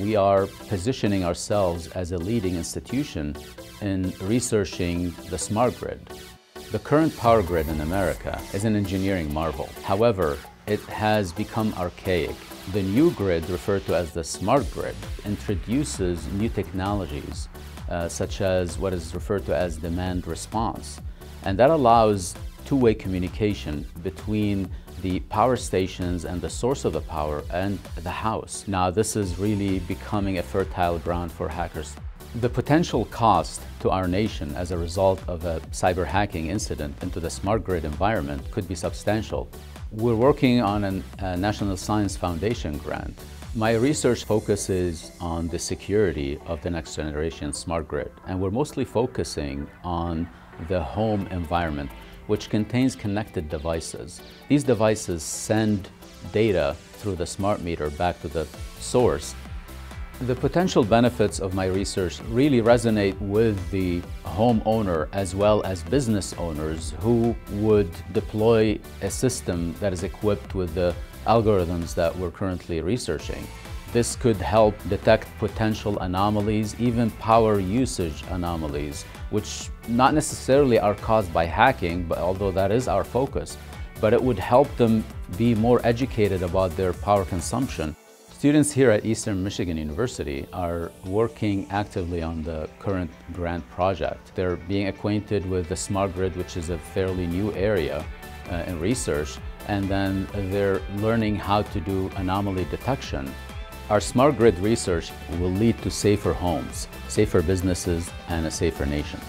we are positioning ourselves as a leading institution in researching the smart grid. The current power grid in America is an engineering marvel. However, it has become archaic. The new grid, referred to as the smart grid, introduces new technologies such as what is referred to as demand response. And that allows two-way communication between the power stations and the source of the power and the house. Now, this is really becoming a fertile ground for hackers. The potential cost to our nation as a result of a cyber hacking incident into the smart grid environment could be substantial. We're working on a National Science Foundation grant. My research focuses on the security of the next generation smart grid, and we're mostly focusing on the home environment, which contains connected devices. These devices send data through the smart meter back to the source. The potential benefits of my research really resonate with the homeowner as well as business owners who would deploy a system that is equipped with the algorithms that we're currently researching. This could help detect potential anomalies, even power usage anomalies, which not necessarily are caused by hacking, but although that is our focus, but it would help them be more educated about their power consumption. Students here at Eastern Michigan University are working actively on the current grant project. They're being acquainted with the smart grid, which is a fairly new area in research, and then they're learning how to do anomaly detection. Our smart grid research will lead to safer homes, safer businesses, and a safer nation.